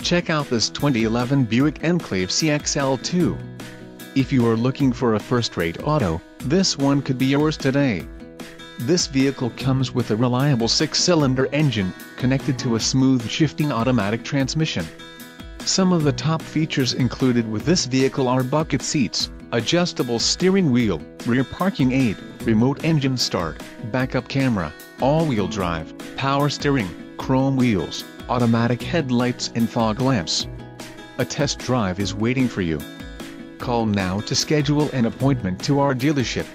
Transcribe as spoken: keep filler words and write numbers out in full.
Check out this twenty eleven Buick Enclave C X L two. If you are looking for a first-rate auto, this one could be yours today. This vehicle comes with a reliable six-cylinder engine, connected to a smooth shifting automatic transmission. Some of the top features included with this vehicle are bucket seats, adjustable steering wheel, rear parking aid, remote engine start, backup camera, all-wheel drive, power steering, chrome wheels, automatic headlights and fog lamps. A test drive is waiting for you. Call now to schedule an appointment to our dealership.